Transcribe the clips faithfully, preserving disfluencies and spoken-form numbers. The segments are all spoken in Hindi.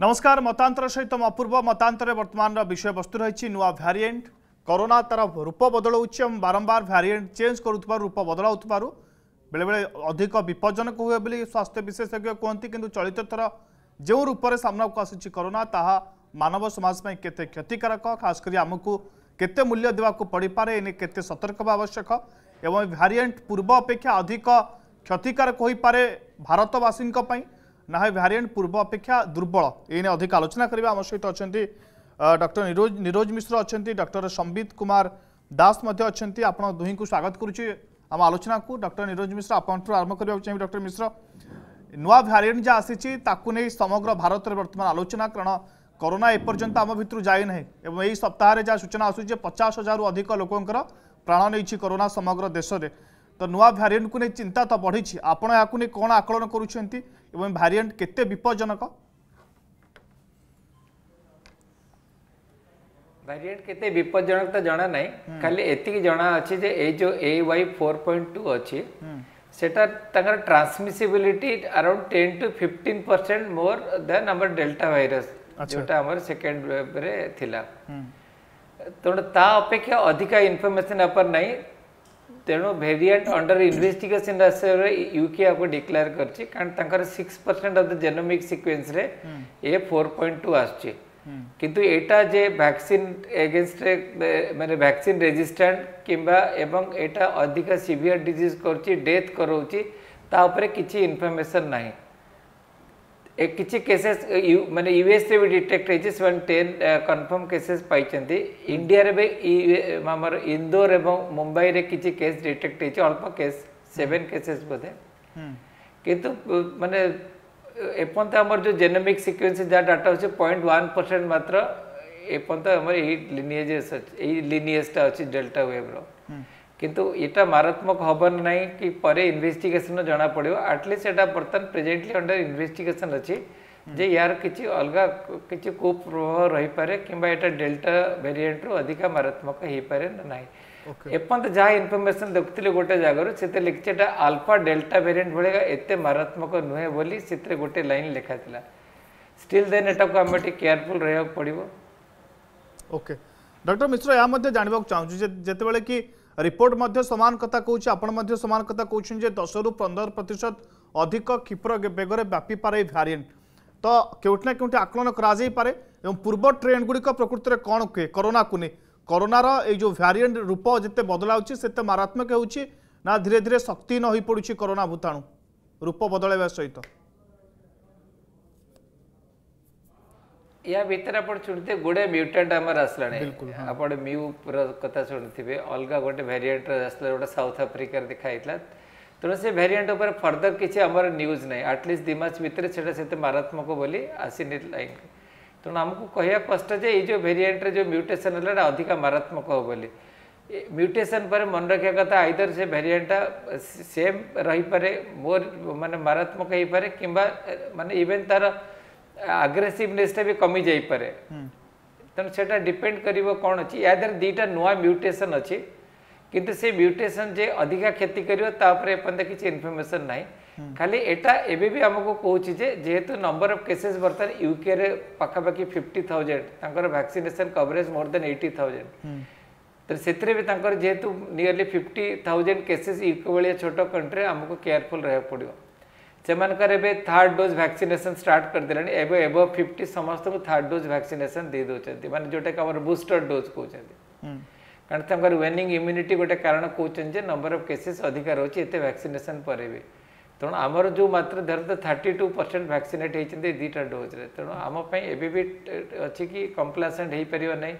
नमस्कार मतांतर सहित तो अपूर्व मतांतर वर्तमान विषय वस्तु रही नुआ भैरिएंट कोरोना तार रूप बदलाऊँच बारंबार भैरिएंट चेंज कर रूप बदलाऊ बेले बेले अधिक विपज्जनक हुए बोली स्वास्थ्य विशेषज्ञ कहते कि चलित थर जो रूप से सामना को आसी कोरोना ताहा मानव समाज में केते क्षतिकारक खास करी आमको केते मूल्य देवाक पड़ पारे एने केते सतर्क होगा आवश्यक एवं भैरिएंट पूर्व अपेक्षा अधिक क्षतिकारक हो पारे भारतवासी ना है भैरिएंट पूर्व अपेक्षा दुर्बल एने अधिक आलोचना करवा आम सहित अच्छा डॉक्टर निरोज निरोज मिश्र अच्छा डॉक्टर संबित कुमार दास आप दुही को स्वागत करुच्चे आम आलोचना को डॉक्टर निरोज मिश्र आपंठ आरंभ करवाक चाहिए। डॉक्टर मिश्र नुआ भैरिएंट जहाँ आसी समग्र भारत में बर्तमान आलोचना कारण कोरोना एपर्यंत आम भितर जाए ना एवं यही सप्ताह जहाँ सूचना आसूचे पचास हजार अधिक लोकंर प्राण नहीं कोरोना समग्र देश में तो नुआ भैरिएंट को नहीं चिंता तो बढ़ी आपण या कौन आकलन करुँच भैरिएंट केते विपज्जनक भैरिएंट केते विपज्जनक तो जाना नहीं खाली एति जाना अच्छे जे ए जो A Y four point two अच्छे सेटा तंगर transmissibility around ten to fifteen percent more than अमर डेल्टा वायरस जोटा अमर सेकंड वेव रे थिला तोड़ ता अपेक्षा अधिक इन्फॉर्मेशन अपर नहीं तेणु वेरिएंट अंडर इन्वेस्टिगेशन यूके आपको डिक्लेयर कर six percent of the genomic sequence रे ये फोर पॉइंट टू आसचे किंतु एटा जे वैक्सीन एगेंस्ट मैंने वैक्सीन रेजिस्टेंट किंबा एवं एटा अधिक सीवियर डिजीज करची डेथ करौची ता उपरे किछि इन्फॉर्मेशन नाही ए किछि केसेस मैंने यूएस रे भी डिटेक्ट होइछि वन टेन कंफर्म केसेस पाइचंती इंडिया रे बे हमर इंदौर एवं मुंबई रे किछि केस डिटेक्ट होइछि अल्प केस सेवन केसेस बोधे किंतु माने एपंत हमर जो जेनोमिक सीक्वेंस जा डाटा होछि पॉइंट वन परसेंट मात्र एपंत हमर ए लिनिएज ए लिनिएज ता अछि डेल्टा वेव रो किंतु एटा मारात्मक हवन नहीं कि परे इन्वेस्टिगेशन जना पड़ो आटलिस्ट एटा बर्तमान प्रेजेंटली अंडर इन्वेस्टिगेशन अच्छी जे यार किसी अलग किसी कुप्रभाव रही पारे किंबा एटा डेल्टा वेरिएंट रो अधिक मारात्मक हो पारे ना नहीं एपंत जहाँ इनफर्मेशन देखुले गोटे जगार से लिखी एटा आल्फा डेल्टा वेरिएंट भाग एत मारात्मक नुहे बोली से गोटे लाइन लिखाला स्टिल देन एटा को आम केयरफुल रहा पड़ो। ओके डॉक्टर मिश्र या जानवाक चाहूँ जितेबाला कि रिपोर्ट मध्य समान कथा कहूँ आपण मध्य समान कथा कहूँ जे दस रु पंदर प्रतिशत अधिक क्षिप्र बेगर व्यापी पारे भैरिएंट तो केउठना केउठे आकलन करा जाई पारे एवं पूर्व ट्रेंड गुड़िक प्रकृति में कौन कहे कोरोना को नहीं कोरोनार ये जो भैरिएंट रूप जिते बदलाऊँच से मारात्मक होना धीरे धीरे शक्तिहीन हो पड़ुछि कोरोना भूताणु रूप बदल सहित या भर आप शुणुते गोटे म्यूटेंट आमर आसला आप म्यू कथा शुणुवे अलग गोटे भेरिएंट आसला गोटे साउथ आफ्रिकार देखाई तेणु से भेरिएंट उपर फर्दर किसी आमर न्यूज ना आटलिस्ट दुमास भितर से मारात्मक बोली आसनी लाइन तेणु आमको कहवा कष्ट ये जो भेरिएंट जो म्यूटेसन है अधिक मारात्मक हो बोली म्यूटेसन पर मन रखा कथा आईदर से भेरिएंटा सेम रही पारे मोर माने मारात्मक हो पारे कि माने इवेन तार अग्रेसिवनेस भी कमी जाई पारे तेणु से डिपेंड करिवो कौन अच्छी या देर दीटा नुआ म्यूटेसन अच्छी किंतु से म्यूटेसन जे अधिक क्षति करिवो किसी इनफॉरमेशन ना खाली एटा एबे भी हमको कहूँ जेहेतु नंबर ऑफ केसेस बर्तन यूके रे पाखापाखि फिफ्टी थाउजेंड तांकर vaccination coverage more than eighty thousand तो से जेहेतु nearly fifty thousand cases UK भाई छोट कंट्री आमको केयरफुल रहा पड़ो से मानकर थर्ड डोज वैक्सीनेशन स्टार्ट करदे एवं एवं फिफ्टी समस्त को थर्ड डोज वैक्सीनेशन दे दौरान माने जोटा कि आम बूस्टर डोज कहते कारण तंकर वेनिंग इम्यूनिटी गोटे कारण कहते नंबर ऑफ केसेस अधिक रोचे एत वैक्सीनेशन पर भी तेणु आमर जो मात्र धरते थर्टी टू परसेंट वैक्सीनेट होती दुईटा डोज्रे तेणु आमपाई एवं अच्छी कि कंप्लासेंट हो पार ना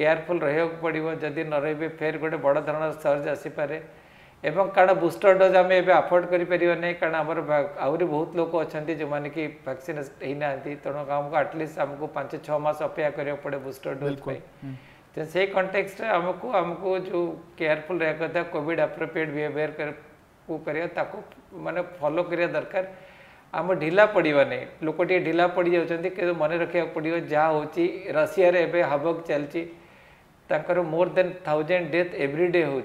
केयरफुल रहा पड़ो जदि न रे फेर गोटे बड़ धरण सर्ज आसपे एवं कारण बूस्टर डोज आम एवं अफोर्ड करें कारण आमर आहरी बहुत लोग अच्छा जो मैंने कि वैक्सीन होना तेणु आमको आटलिस्ट आमको पांच छः मास अपेक्षा करा पड़े बूस्टर डोज तो से कंटेक्सट आमको आमको जो केयरफुल रहा कथा कोविड एप्रोप्रिएट बिहेवियर को करवा माने फॉलो करिया दरकार आम ढिला पड़वा नहीं लोक टे ढिला पड़ जा मन रखा पड़ो जहाँ हूँ रशिया रे हबक चलती more than thousand death every day हूँ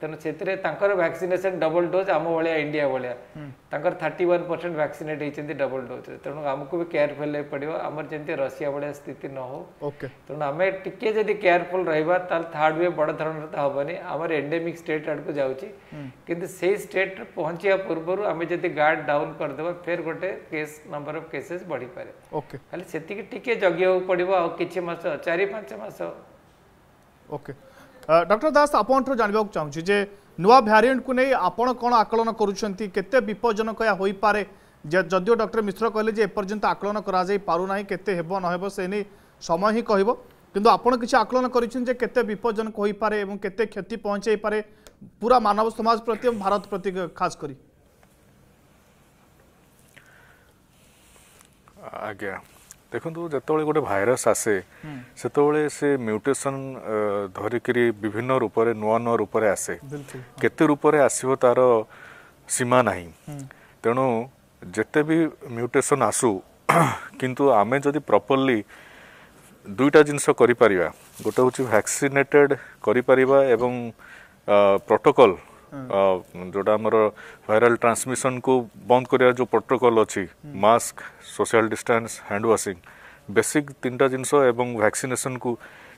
तेनालीर वैक्सीनेशन डबल डोज आम भाया इंडिया भाया थर्टी वन परसेंट वैक्सीनेट होती डबल डोज तेणु आमको भी केयरफुल पड़ो आम जमी रशिया भाया स्थित न हो तेणु आम टी जब केयरफुल रहा थर्ड वेव बड़ धरण तो हेनी आम एंडेमिक स्टेट आड़क जाऊँगी स्टेट पहुँचा पूर्व आम जब गार्ड डाउन करदे फिर गोटे केस नंबर अफ केसेस बढ़ी पारे खाली सेतिक टिके जगियाक पड़ो आ किछि मास चारि पांच मास ओके डॉक्टर दास आपण जानवा चाहूँ जे नुआ भैरिएंट को नहीं आपण कौन आकलन करूछंती केते विपज्जनक या होई पारे जदियो डॉक्टर मिश्र कहले जे एपर्यंत आकलन करा जाई पारु नाही केते हेबो न हेबो से नै समय ही कहबो किंतु आपण किछि आकलन करिछन जे केते विपज्जनक होई पारे एवं केते क्षति पहुंचाई पारे पूरा मानव समाज प्रति भारत प्रति खास करी आज्ञा देखो जो गोटे भाइरस आसे से, से म्यूटेशन धरिक विभिन्न रूप से नुआ नुआ रूप से आसे केते रूप से आसो तार सीमा ना तेणु जिते भी म्यूटेशन आसू किंतु आमे जदि प्रॉपर्ली दुईटा जिनस करि परिबा गोटे होची वैक्सीनेटेड करि परिबा एवं प्रोटोकॉल जोटा आमर वायरल ट्रांसमिशन को बंद करिया जो प्रोटोकॉल अच्छी mask social distance hand washing basic तीन टा जिनस एवं वैक्सीनेशन को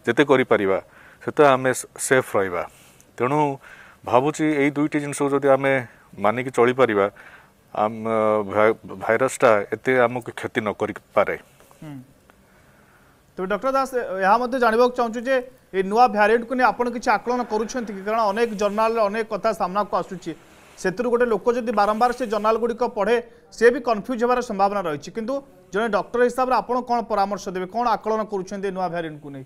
जिते करि परिबा सेते आमे सेफ रहबा तेणु भाबुची एई दुईटी जिनस जदि आमे मानिक चली परिबा आम भाइरसटा एते आमको क्षति न करि पारे। तो डॉक्टर दास यहाँ मध्य जानवा चाहूँ जे ये नुआ भैरिएंट को नहीं आपड़ किसी आकलन करें जर्नाल अनेक कथा सामना को आसूची से गोटे लोक जब बारंबार से जर्नाल गुड़िक पढ़े सी भी कन्फ्यूज होबार संभावना रही कि जड़े डॉक्टर हिसाब से आप कौन परामर्श देवे कौन आकलन करुँचे नुआ भैरिएंट को नहीं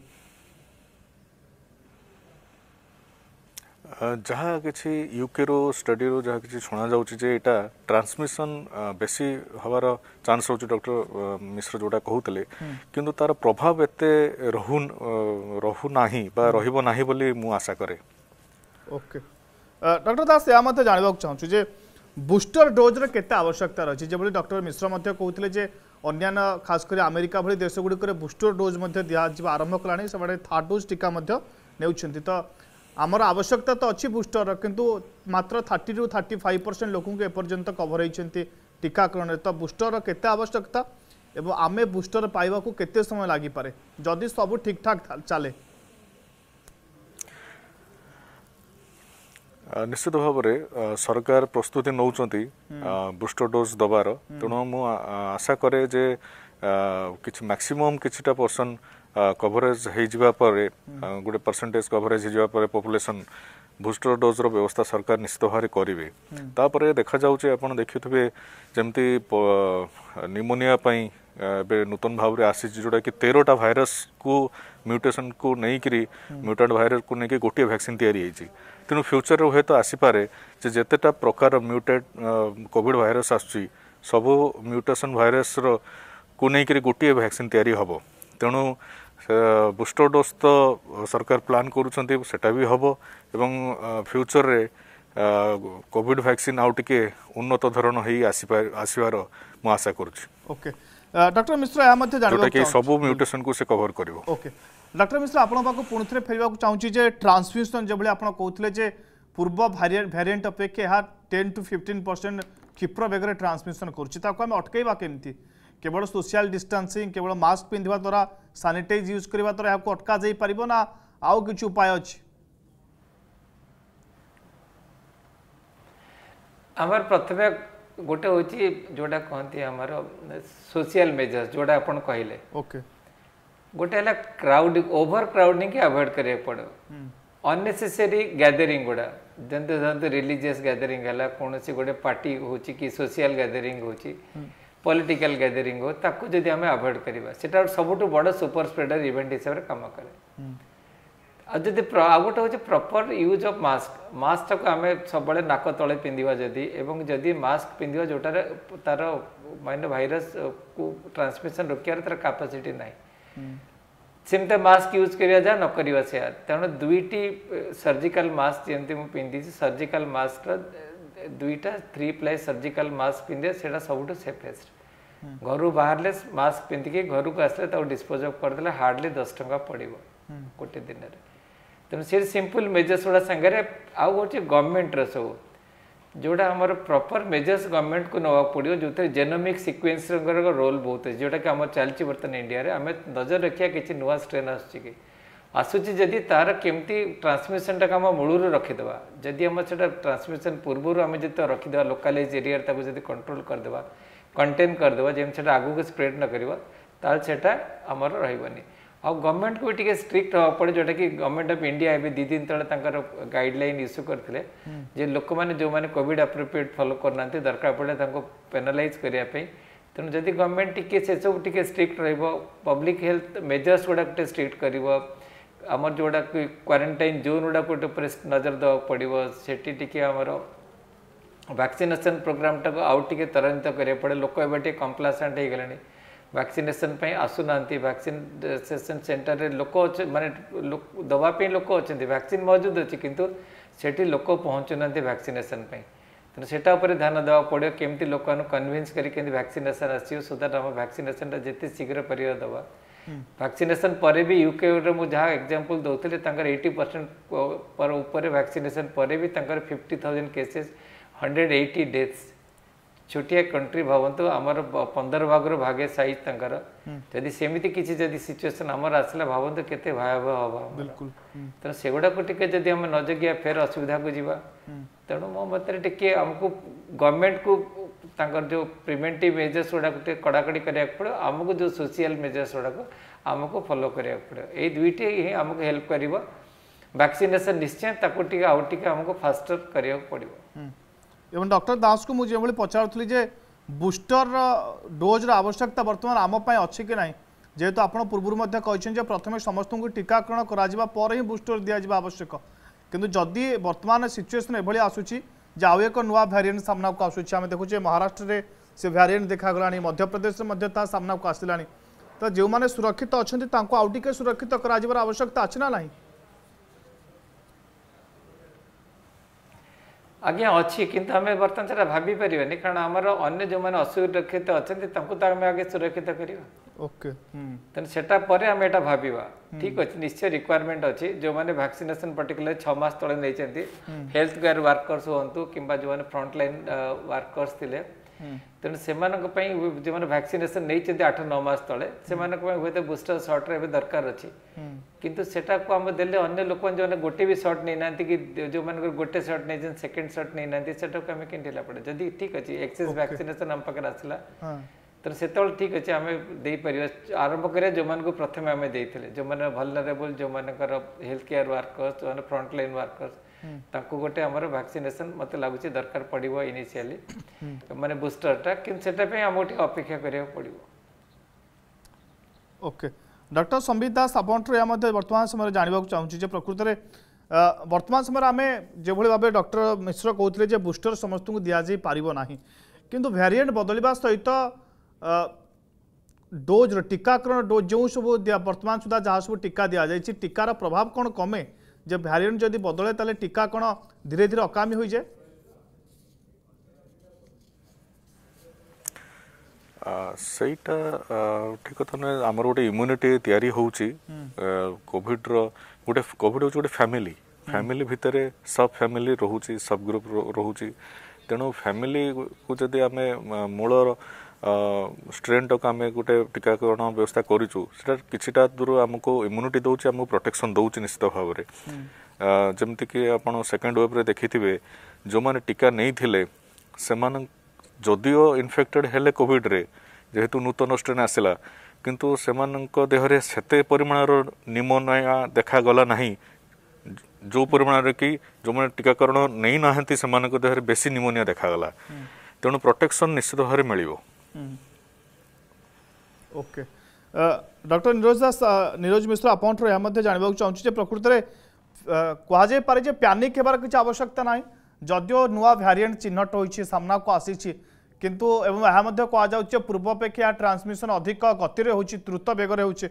जहाँ किसी यूके रो स्टडी रो जहाँ किसी शुणा जाए यहाँ ट्रांसमिशन बेसी हबार चान्स रोचे डॉक्टर मिश्र जोटा कहते किंतु तार प्रभाव एते रहु रहु नाही बा रहिबो नाही बोली मु आशा करे। ओके डॉक्टर दास या मते जानवा चाहूँ जे बूस्टर डोज रे केते आवश्यकता रही जब डॉक्टर मिश्र मते कहते जे अन्यान्य खास कर अमेरिका भली देश गुड़िक बूस्टर डोज मते दिया जब आरंभ कलानी से थर्ड डोज टीका मते नेउछंती तो आमर आवश्यकता तो अच्छी बूस्टर किंतु मात्र थर्टी रु थर्टी फाइव परसेंट लोक एपर्यंत कवर होती टीकाकरण तो बूस्टर केते आवश्यकता एवं आमे बूस्टर पाइबा को केते समय लागी पारे जदि सब ठीक ठाक चले निश्चित भाव में सरकार प्रस्तुति नौचंती बूस्टर डोज दबार तेणु मु आशा करे जे किछि मैक्सिमम किछिटा पर्सन कवरेज हो गोटे परसेंटेज कवरेज हो पॉपुलेशन बूस्टर डोज रो व्यवस्था सरकार निश्चित भाव में करेंगे तापर देखा जाऊँ देखुवे जमती निमोनिया नूतन भाव में आसी जोटा कि तेरहटा भाइरस को म्यूटेशन को लेकिन म्यूटेंट भाइरस को लेकिन गोटे वैक्सीन या तेणु फ्यूचर हूँ तो आसपे जेतेटा प्रकार म्यूटेट कोविड भाइरस आसूँ सबू म्यूटेशन भाइरस को लेकिन गोटे वैक्सीन या हम तेणु बूस्टर डोज तो सरकार प्लान करूटा भी हम एवं फ्यूचर रे कोविड वैक्सीन आउ टे उन्नत धरण हो आसवर मु आशा करुँचे। डॉक्टर मिश्र यहाँ सब म्यूटेशन को से कवर कर ओके डॉक्टर मिश्र आपको पुणी थे फेर चाहिए ट्रांसमिशन जो आप कहते पूर्व वेरिएंट अपेक्षा यहाँ टेन टू फिफ्टीन परसेंट क्षिप्र बेगर ट्रांसमिशन करें अटकवा केमती केवल सोशल डिस्टेंसिंग केवल मास्क पिंधा द्वारा सानिटाइज यूज करने द्वारा यहाँ अटका जा पार ना आउ कि उपाय अच्छी आम प्रथम गोटे हूँ जोटा कहते हैं सोशल मेजर्स जोटा आप कहले ओके गोटे क्राउड ओवर क्राउडिंग के अवॉइड करने पड़ो अननेसेसरी गैदरिंग गुड़ा जंतु जंतु रिलीजियस गैदरिंग है कौन गोटे पार्टी हो सोशल गैदरिंग हो पॉलिटिकल गैदरिंग हो ताकू जदि आम अवॉइड करवा सेटा सबुठु बड़ सुपर स्प्रेडर इवेंट हिसाब से काम करे आ जदि आ गोटे हूँ proper use of mask mask टाक आम सब नाक तले पिंधा जदि एवं जदि मास्क पिंधा जोटार तार माइंड वायरस को ट्रांसमिशन रोकियार तार कैपेसिटी नहीं सेमता मास्क यूज करा जा न करा से तेणु दुईटी सर्जिकल मास्क जमी मुझे पिंधि सर्जिकल मास्क दुईटा थ्री प्लाई सर्जिकल मास्क पिंधे से सबुठु सेफेस्ट घर बाहर मास्क पिंधिकी घर को आसले डिस्पोज ऑफ करदे हार्डली दस टका पड़ो गोटे दिन तेणु सी सिंपल मेजर्स गुड़ा सांगे आउ गोटे गवर्नमेंट सब जोड़ा आमर प्रॉपर मेजर्स गवर्नमेंट को नवाक पड़ो जो थे जेनोमिक सिक्वेन्स रोल बहुत है जोटा कि आम चलती बर्तमान इंडिया आम नजर रखा कि नुआ स्ट्रेन आसूची आसूची जदि तार केमती ट्रांसमिशन टाक आम मूलर रखिदेवा जदि आम से ट्रांसमिशन पूर्वर आम जो रखिदेवा लोकालाइज एरिया कंट्रोल करदे कंटेन करदे जमी आगू स्प्रेड न करवा सेटा आमर रही आ गवर्नमेंट को भी स्ट्रिक्ट हाँ पड़े जोटा कि गवर्नमेंट ऑफ इंडिया ए दी दिन तेज गाइडलाइन इश्यू करते लोक मैंने जो मैंने कोविड एप्रोप्रिएट फॉलो करना दरकार पड़े पेनालाइज करने तेणु जदि गवर्नमेंट टी से सब टी स्ट्रिक्ट पब्लिक हेल्थ मेजर्स गुड़ा गोटे स्ट्रिक्ट कर आमर जोड़ा कि क्वारंटाइन जोन गुड़ा गोटे नजर देवा पड़ो से वैक्सीनेशन प्रोग्राम टाक आउटे त्वरान्वित करा पड़े लोक एवं कंप्लासेंट हो गले वैक्सीनेशन आसुना वैक्सीनेशन सेंटर रे लोक अच्छे माने दवापी लोक अच्छा वैक्सीन मौजूद अच्छे किंतु सेठी लोक पहुँचुना वैक्सीनेशन तेनाली सेटा उपरे ध्यान देवा पड़ो केमती लोक कन्विन्स करके वैक्सीनेशन आसो सो दैट आम वैक्सीनेशन जिते शीघ्र पर दवा वैक्सीनेशन पर भी यूके मुझे जहाँ एग्जांपल दौली एटी परसेंट पर ऊपर वैक्सीनेशन पर भी fifty thousand cases hundred eighty deaths छोटिया कंट्री भावतु आमर पंदर भागर भागे साइज तंकर जदि सेमती किसी जदि सिचुएशन आमर आसला भावतु केते भयावह हवा बिल्कुल तो सेगुडा को टिके जदि हम न जगिया फेर असुविधा को जीवा तेणु मो मतरे टिके हमको गवर्नमेंट को तांकर जो प्रिवेंटिव मेजर्स गुड़ा गोटे कड़ाकड़ी करिया पड़ो आमको जो सोशल मेजर्स गुड़ाक आमको फॉलो करिया पड़ो ए दुईटे ही आमको हेल्प करिवो वैक्सीनेशन निश्चय ताको टिके आउ टिके आमको फास्टर करिया पड़िवो एवं डॉक्टर दास को मुझे पचारूली जे बूस्टर डोज आवश्यकता बर्तमान आमपाई अच्छे कि ना जेहेतु आप पूर्व प्रथम समस्त को टीकाकरण कर बूस्टर दिजा आवश्यक किंतु जदि बर्तमान सिचुएसन एभली आसूची जे आउ एक नुआ भैरिएंट सामना को आसूची आम देखुचे महाराष्ट्र में से भैरिएंट देखागला मध्यप्रदेश में सामना को आसला तो जो मैंने सुरक्षित अच्छा आउटे सुरक्षित कर आवश्यकता अच्छे ना ना आज्ञा अच्छी किंतु आम बर्तमान से भाई पारे कारण आमर अगर जो मैंने असुरक्षित अच्छा आम आगे सुरक्षित करवा पर आम एटा भावा ठीक अच्छे निश्चय रिक्वायरमेंट अच्छी जो मैंने वैक्सीनेशन पर्टिकुलर छः मास तले नहीं हेल्थ केयर वर्कर्स हूँ कि जो मैंने फ्रंट लाइन वर्कर्स थे तेणु से जो मैंने वैक्सीनेशन नहीं आठ नौ मास तले से हूँ तो बूस्टर शॉट रे दरकार अच्छी किंतु सेटा को हम देले अन्य लोक जो गोटे भी शॉट नहीं ना कि जो मैंने गोटे शॉट नहीं सेकेंड शॉट नहीं ना सेटा आम केला पड़े जदि ठीक अच्छे एक्सेस वैक्सीनेशन आम पाखे आसला तेणु से ठीक अच्छे आम दे पार आरंभ कर जो मैं प्रथम आम देते जो मैंने वल्नरेबल जो मान हेल्थ केयर वर्कर्स जो फ्रंट लाइन वर्कर्स ताको गोटे आमर वैक्सीनेशन मत लगुच दरकार पड़ो इनिशियली माने बूस्टर टा कि अपेक्षा करिया पड़ो। ओके डॉक्टर संबित दास आपंटर वर्तमान समय जानवा चाहिए प्रकृत में वर्तमान समय आम जो भाव डॉक्टर मिश्र कहते बूस्टर समस्त को दि पारना किंतु वेरिएंट बदलवा सहित डोज टीकाकरण डोज जो सब वर्तमान सुधा जहाँ सब टीका दि जाए टीकार प्रभाव कौन कमे जब भैरिएंट जदि बदले ताले टीका कण धीरे धीरे अकामी हो जाए सहीटा ठीक कथा ना आमर गोटे इम्यूनिटी तैयारी होउची कोविड रो गोटे कोविड होउची गोटे फैमिली फैमिली भितरे सब फैमिली रहुची सब ग्रुप रहुची तेणु फैमिली को जदि आम मूल स्ट्रेन टाक आम गोटे टीकाकरण व्यवस्था करूँ किसीटा दूर आमको इम्यूनिटी दौर आमको प्रोटेक्शन दौर निश्चित भाव में जमती कि आप सेकेंड वेव्रे देखिथे जो मैंने टीका नहीं से जदिओ इनफेक्टेड हेले कोविड रे जेहेतु नूतन स्ट्रेन आसला किंतु से देहरे से परिमाणर निमोनिया देखागला ना जो परिमाण कि जो मैंने टीकाकरण नहीं ना से देहरे बेसी निमोनिया देखागला तेणु प्रोटेक्शन निश्चित भाव में मिल ओके डॉक्टर नीरज दास नीरज मिश्र आपंटर यह जानवाक चाहूँगी प्रकृत में कहुए पारे जे पैनिक होबार किसी आवश्यकता ना जदिओ नुआ वेरिएंट चिन्हट होइछि सामना को आसीछि किंतु एवं यह कहुचे पूर्वापेक्षा ट्रांसमिशन अधिक गति रे होछि द्रुत बेगर होछि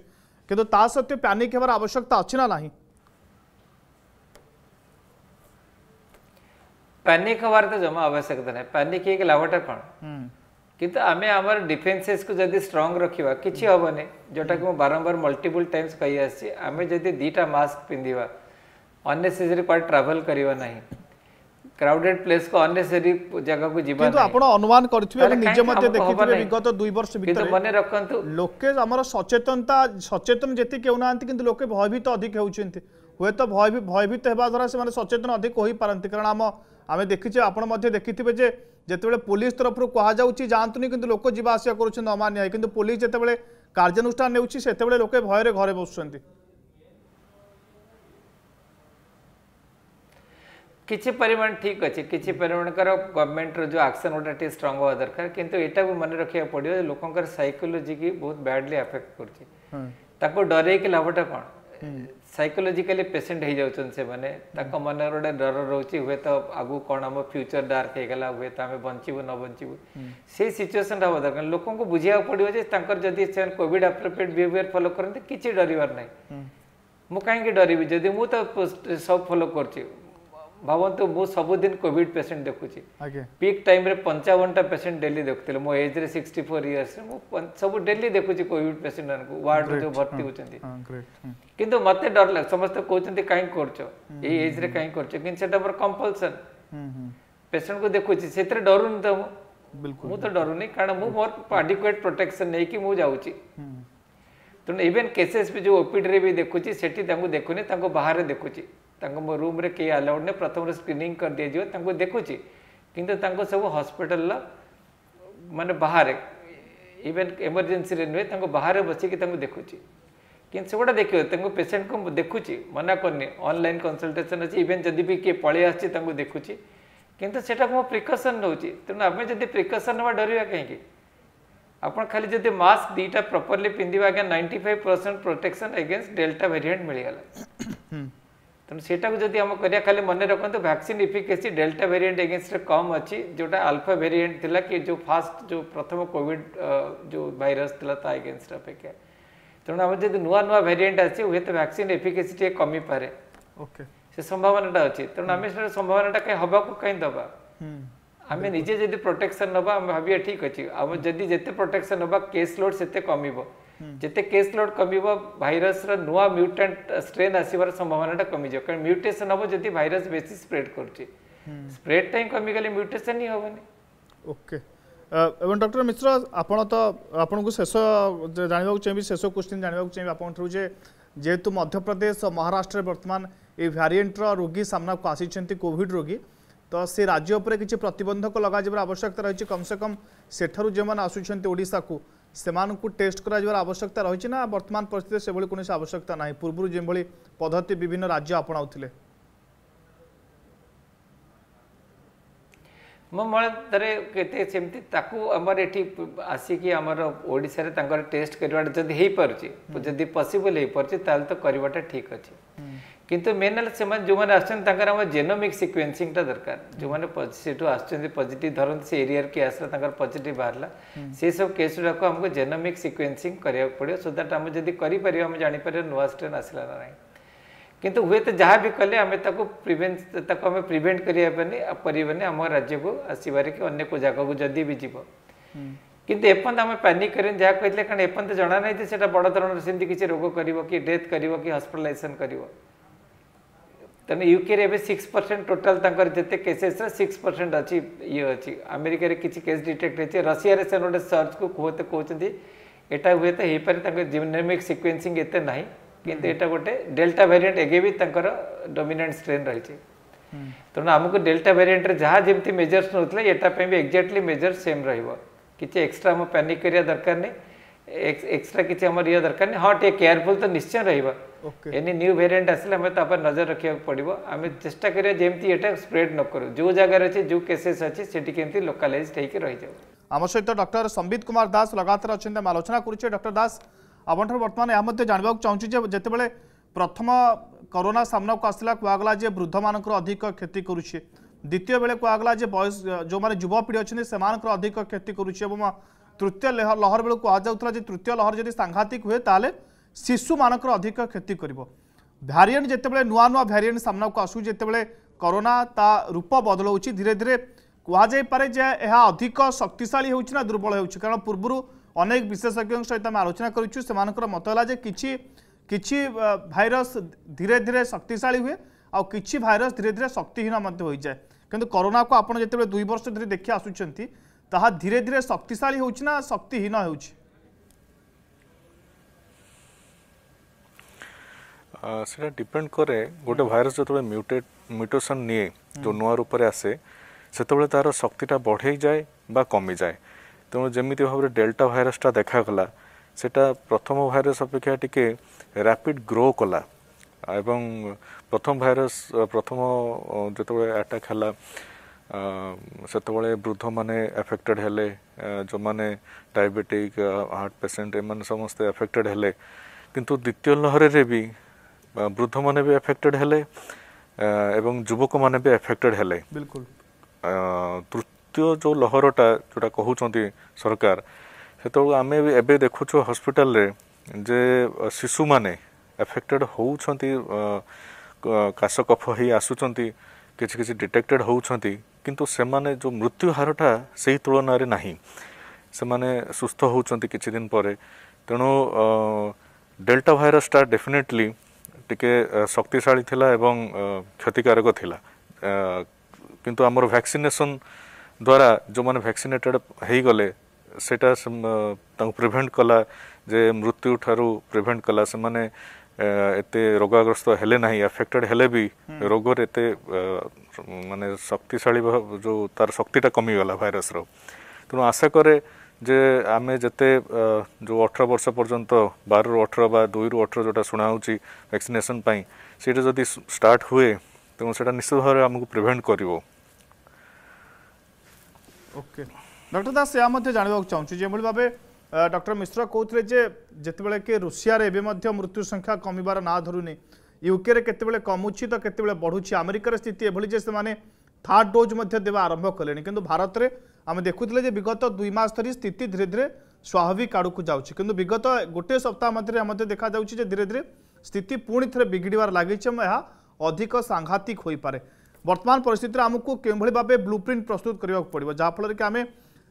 किंतु ता सत्वे पैनिक होबार आवश्यकता अछि ना नाही पैनिक होबार तो जमा आवश्यकता नहीं पैनिक एक लाभटा कौन किंतु आम आमर डिफेन्सेस को जब स्ट्रंग रखा किसी हेनी जोटा कि बारंबार मल्टीपल टाइम्स कही आम जब दीटा मास्क पिंधा अननेसेसरी पार्ट ट्रैवल करिवा नाही क्राउडेड प्लेस को अननेसेसरी जगह को जीवा किंतु आपण अनुमान करथिबे हम निजे मते देखिथिबे विगत दुई वर्ष भीतर किंतु मने रखंतु लोके हमर सचेतनता सचेतन जेति केउ नांती किंतु लोके भयभीत अधिक हेउचेंती होय तो भय भयभीत हेबा द्वारा से माने सचेतन अधिक होई परंती कारण हम आमे देखिचे आपण मते देखिथिबे जे जेतेबेले पुलिस तरफ रु कहा जाउची जानतुनी किंतु लोक जीवा आशा करूछन अमान्य है किंतु पुलिस जेतेबेले कार्यानुष्ठान नेउची सेतेबेले लोके भय रे घरे बसुछंती किछि परिमाण ठीक अछि किछि परिमाण कर गवर्नमेंट रो जो एक्शन होटा टी स्ट्रांग हो दरकार किंतु एटा को मन रखिया पडियो लोकनकर साइकोलॉजी की बहुत बैडली अफेक्ट करछि हम ताको डरे के लाभटा कोन साइकोलॉजिकली पेशेंट हे जाउछन से माने ताको मन रोडे डर रहउछि हुए तो आगु कोन हम फ्यूचर डार्क हे गेला हुए तो हम बंचिबो न बंचिबो से सिचुएशन रा दरकार लोकन को बुझिया पडियो जे तांकर जदी सेन कोविड एप्रोप्रिएट बिहेवियर फॉलो करन त किछि डरिवार नै मु काहे के डरिबी जदी मु तो सब फॉलो करछि भावतु मु सबुदिन कोविड पेसेंट देखुची पीक टाइम रे पंचावन टा पेसेंट डेली देखते मो एज रे सिक्सटी फोर इयर्स मु सब डेली देखुची कोविड पेसेंट को वार्ड रे जो भर्ती होचंती किंतु मते डर लाग समस्त कहचंती काई करछो ए एज रे काई करछो किन सेटा पर कंपल्सन पेसेंट को देखुची सेतरे डरुन त बिल्कुल मु तो डरुनी कारण मु मोर एडिक्वेट प्रोटेक्शन नै कि मु जाउची तो इवन केसेस पे जो ओपीडी रे भी देखुची सेठी तांको देखुनी तांको बाहर रे देखुची तांको मो रूम रे के अलाउड ने प्रथम रे स्क्रीनिंग कर दिए जो तांको देखुची किंतु तांको सब हॉस्पिटल ला माने बाहर इवन इमरजेंसी रे ने तांको बाहर बसी के तांको देखुची किन सेगोटा देखियो तांको पेशेंट को देखुची मना करनी ऑनलाइन कंसल्टेशन अछि इवन जदी भी के पळे आछि तांको देखुची किंतु सेटा को प्रिकॉशन रहउची तने आमे जदी प्रिकॉशन वा डरिया काहे कि आपण खाली जदी मास्क दीटा प्रॉपर्ली पिंदिबा के ninety five percent protection against delta variant मिल गेला तो सेटा को जदी हम करिया खाली मन रखंतु vaccine efficacy delta variant against रे कम अछि जोटा अल्फा वेरिएंट थिला कि जो फास्ट जो प्रथम कोविड जो वायरस थिला ता अगेंस्ट अपेक्षा तो हम जदी नुवा नुवा वेरिएंट अछि उहे तो वैक्सीन इफिकेसी ते कमी पारे ओके से संभावनाटा अछि तो हम से संभावनाटा के हबा को कहीं दबा हमें निजे जदी प्रोटेक्शन नबा हम भाबिया ठीक अछि अब जदी जते प्रोटेक्शन नबा केस लोड सेते कमीबो जते केस लोड कमीबो वायरस रा नुवा म्यूटेंट स्ट्रेन आसीबार संभावनाटा कमी जो कारण म्यूटेशन हबो जदी वायरस बेसी स्प्रेड करछि स्प्रेड टाइम कमी गेले म्यूटेशन ही हबो नै ओके एवं डॉक्टर मिश्रा आपण तो आपण को शेष जानबा चाहिबी शेष क्वेश्चन जानबा चाहिबी आपण थ्रू जे जेतु मध्य प्रदेश और महाराष्ट्र वर्तमान ए वेरिएंट रा रोगी सामना को आसी छेंती कोविड रोगी तो से राज्य उपर किछि प्रतिबंधक लगा जबर आवश्यकता रहिछि कम से कम सेठरू जेमन आसुछन्ते ओडिसा को समान को टेस्ट करा जबर आवश्यकता रहिछि ना वर्तमान परिस्थिति सेबोली कोनोसी आवश्यकता नाही पूर्वरु जेमबोली पद्धति विभिन्न राज्य अपनाउथिले ममळ तरे केते सेमति ताकू हमर एठी आसी कि हमर ओडिसा रे तांकर टेस्ट करबा जदी हे परछि जदी पॉसिबल हे परछि ताल तो करबाटा ठीक अछि किंतु मेनल से मन जो माने आछन तांकर हम जेनोमिक सीक्वेंसिंग ता दरकार जो माने पॉजिटिव आछन पॉजिटिव धरन से एरिया के आसला तांकर पॉजिटिव बारला से सब केस रा को हमको जेनोमिक सीक्वेंसिंग करिया पड़ियो सो दैट हम जदी करि परियो हम जानि परियो नोवा स्ट्रेन आसला ना नाही किंतु हुए तो जहां भी कले हमें ताको प्रिवेंट ताको हमें प्रिवेंट करिया पने परिवने हमर राज्य को आसीबारे के अन्य को जागा को जदी भी जीव किंतु एपन हम पैनिक करें जा कहले कारण एपन तो जाना नहीं जे सेटा बड़ धरन सेंती किछि रोग करिवो कि डेथ करिवो कि हॉस्पिटलाइजेशन करिवो तने यूके रे सिक्स परसेंट टोटल तांकर जते केसेस रे सिक्स परसेंट अछि ये अछि अमेरिका रे किछि केस डिटेक्ट हेछि रशिया रे सेनोड सर्च को कोत कोचंती एटा हुए त हे पर तांकर जेनेमिक सीक्वेंसिंग एते नाही किंतु एटा गोटे डेल्टा वेरिएंट एगे भी तांकर डोमिनेंट स्ट्रेन रहै छै तने हमको डेल्टा वेरिएंट रे जहा जेमति मेजर्स नथले एटा पे भी एग्जैक्टली मेजर सेम रहइबो किछि एक्स्ट्रा हम पैनिक करिया दरकार नै एक्स्ट्रा किछि हमर ये दरकार नै हां टे केयरफुल त निश्चय रहइबो एनी न्यू वेरिएंट आसले हमें तापर नजर रखिया पड़िबो हमें चेष्टा करिया जेमति एटा स्प्रेड न करू जो जगह रे छै जो केसेस अछि सेठी केमति लोकलाइज ठेके रहि जाउ हम सहित डॉक्टर संबित कुमार दास लगातार अछन आलोचना करूछे डॉक्टर दास आपण वर्तमान या मध्ये जानबाक चाहूछी जे जते बेले प्रथम कोरोना सामना को आसला कोआगला जे वृद्ध मानकर अधिक क्षति करूछे द्वितीय बेले कोआगला जे बयस जो माने युवा पीढ़ी अछन से मानकर अधिक क्षति करूछे एवं तृतीय लहर बेले को आ जाउतला जे तृतीय लहर जदी सांघातिक होए ताले शिशु मानकर अधिक क्षति करिवो वेरिएंट जेतेबेले नुवा नुवा वेरिएंट सामना को आसु जेतेबेले कोरोना ता रूप बदलौछि धीरे धीरे कुहा जाय पारे जे एहा अधिक शक्तिशाली होउछि ना दुर्बल होउछि कारण पूर्वरु अनेक विशेषज्ञ सहित हम आलोचना करिछु सेमानकर मत होला जे किछि किछि वायरस धीरे धीरे शक्तिशाली हुए आउ किछि भाइरस धीरे धीरे शक्तिहीन मध्य हो जाए किंतु कोरोना को आपण जते दुई वर्ष धीरे देखि आसुचंती ताहा धीरे धीरे शक्तिशाली होउछि ना शक्तिहीन होउछि। सेटा डिपेंड करे गोटे भाइरस जतबे म्यूटेट म्यूटेशन निये जो नुआ रूप से आसे सेतबे तार शक्तिटा बढ़े जाए बा कमी जाए तेणु जमिति भाव डेल्टा भाइरसटा देखागला सेटा प्रथम भाइरस अपेक्षा टिके रैपिड ग्रो कला एवं प्रथम भाइरस प्रथम जतबे अटैक हला सेतबे वृद्ध माने एफेक्टेड हेले जो माने डायबिटिक हार्ट पेशेंट एम समस्ते एफेक्टेड हेले किंतु द्वितीय लहर रे भी वृद्ध माने भी एफेक्टेड हेले एवं युवक माने भी एफेक्टेड हेले बिल्कुल तृतीय जो लहरटा जोटा कहउछंती सरकार सेतो आमे एबे देखुछो हॉस्पिटल रे जे शिशु माने एफेक्टेड होउछंती काश कफ ही आसुछंती किछि किछि डिटेक्टेड होउछंती किंतु से माने जो मृत्यु हारटा सेही तुलना रे नाही से माने सुस्थ होउछंती किछि दिन परे तेणु डेल्टा भाइरसटा डेफिनेटली टिके शक्तिशाली थिला एवं क्षतिकारक थिला किंतु हमर वैक्सीनेशन द्वारा जो माने वैक्सीनेटेड हेइ गले सेटा तांग प्रिवेंट कला जे मृत्यु ठारू प्रिवेंट कला से माने एते रोगाग्रस्त हेले नाही एफेक्टेड हेले भी रोग रे एते माने शक्तिशाली जो तार शक्तिटा कमी गला भाइरस रो तेणु आशा करे जे आमे जते जो अठारह वर्ष पर्यंत बारह रु अठारह बा दुई रु अठारह जोटा सुना होउची वैक्सीनेशन पई सेटा जदी स्टार्ट हुए तेणु सेटा निश्चित भाव हमकु प्रिवेंट करिवो। ओके डॉक्टर दास या मध्य जानबाक चाहूँ जो भाव डॉक्टर मिश्र कहते जे जितेबाला कि रूसिया रे मृत्यु संख्या कमिबार ना धरुनी यूके रे केतेबेले कमुची तो केतेबेले बढ़ुची अमेरिकार स्थिति एभली जे से थर्ड डोज देवा आरंभ कले कि भारत में आम देखुले विगत दुई मास धरी स्थिति धीरे धीरे स्वाभाविक आड़ को जाऊँगी किंतु विगत गोटे सप्ताह मध्य देखा जाऊँगी धीरे धीरे स्थिति पुणी थे बिगिड़बार लगी अधिक सांघातिक हो पाए बर्तमान परिस्थिति आमको के भाव ब्लूप्रिंट प्रस्तुत करने को पड़ो जहाँफल कि आम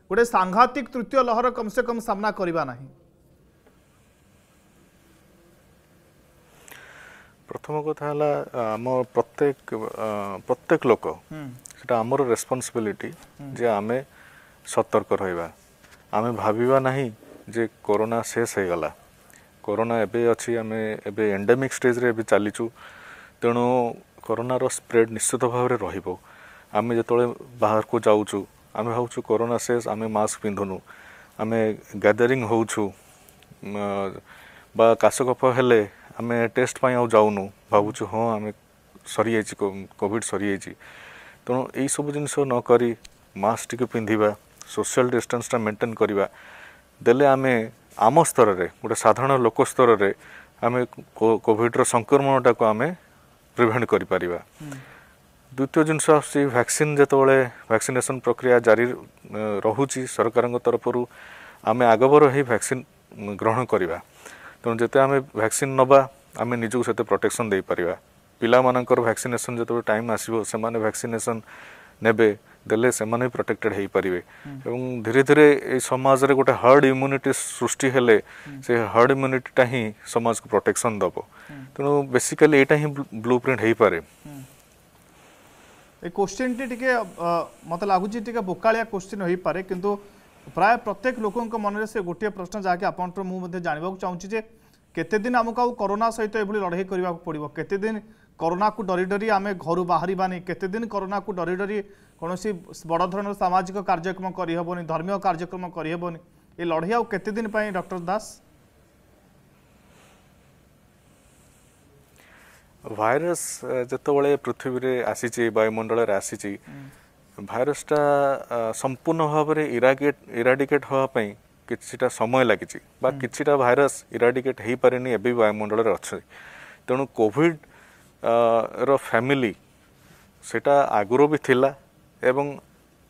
गोटे सांघातिक तृतीय लहर कम से कम सामना करिबा नाही। प्रथम कथा हला आम प्रत्येक प्रत्येक लोक सेटा आमर रेस्पोंसिबिलिटी जे आमे सतर्क रहिबा आमे भाबिबा नाही जे कोरोना शेष हे गला कोरोना एबे अछि आमे एबे एंडेमिक स्टेज रे एबे चलीचु तेणु कोरोना रो स्प्रेड निश्चित भाव रे रहिबो आमे जतले बाहर को जाउचु आम भावु कोरोना शेष आम मास्क पिंधुनु आम गैदरिंग होउछु बा काश कफ हेले आम टेस्ट पाई आउ जाउनु भावुछु हाँ आम सरी जाइछि कोविड सरी जाइछि तेणु यही सब जिनस नकरी मास्क टिके पिंधिबा सोशल डिस्टेंसटा मेन्टेन करवा देले आम आम स्तर में गोटे साधारण लोक स्तर में आम कोविड संक्रमणटा को आम प्रिवेंट करिपारिबा। द्वितीय जिनस वैक्सीन जेतोले वैक्सीनेशन प्रक्रिया जारी रहुची सरकार तरफर आम आगबर ही वैक्सीन ग्रहण करवा तेणु जिते आम वैक्सीन नवा आम निजक से प्रोटेक्शन दे पारिबा पिला मानकर वैक्सीनेशन जो टाइम आसीबो से माने वैक्सीनेशन नेबे देले से माने प्रोटेक्टेड हो पारे एवं धीरे धीरे ए समाज रे गोटे हर्ड इम्यूनिटी सृष्टि हेले से हर्ड इम्यूनिटीटा ही समाज को प्रोटेक्शन दब तेणु बेसिकली एटा ही ब्लू प्रिंट हो पारे। ए क्वेश्चन टी टिके मत लगुच बोकालिया क्वेश्चन हो पाए कि प्राय प्रत्येक लोकों मन से गोटे प्रश्न जहाँकि आपंटर मुझे जानवाक चाहूँगी केते दिन आमको कोरोना सहित ये लड़ाई करने को पड़ो केते दिन कोरोना को डरी डरी आम घर बाहर केते दिन कोरोना को डरी डरी कौन सी बड़ धरण सामाजिक कार्यक्रम करहबनी धर्मीय कार्यक्रम करहबनी ये लड़ाई आते दिन डॉक्टर दास वायरस जतबले पृथ्वी रे आसी वायुमंडल रे आसी वायरसटा संपूर्ण भाव में इरागेट इराडिकेट होगापी किसीटा समय लगी किसीटा वायरस इराडिकेट हो पारे एवं वायुमंडल रे अच्छे तेणु कोविड रो फैमिली सेटा आगुरो भी थिला एवं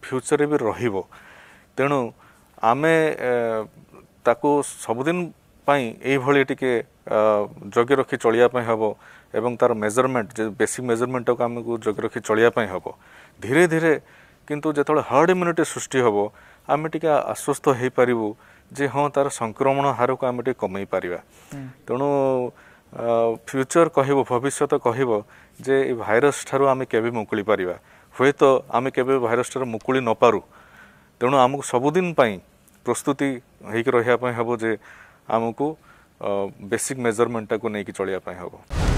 फ्यूचर भी रहिबो तेणु आमे ताकू सबदिन पाई एई भली टिके जगे रखी चलिया पई हबो एवं तार मेजरमेंट जो बेसिक मेजरमेंट को आम जगि रखी चलियापी हम धीरे धीरे किंतु जो हर्ड इम्यूनिटी सृष्टि हम आम टे आश्वस्त हो पारू जे हाँ तार संक्रमण हार को आम टे कम पार तेणु फ्यूचर कहिबो भविष्यत कहिबो जे भाइरस ठारो आमे केबे मुकुली परिबा होय तो आमे केबे भाइरस ठारो मुकुली न पारू। तेणु आमको सबुदिन पई प्रस्तुति होइक रहिया पई हबो जे आमको बेसिक मेजरमेंट को नहीं चलिया पई हबो।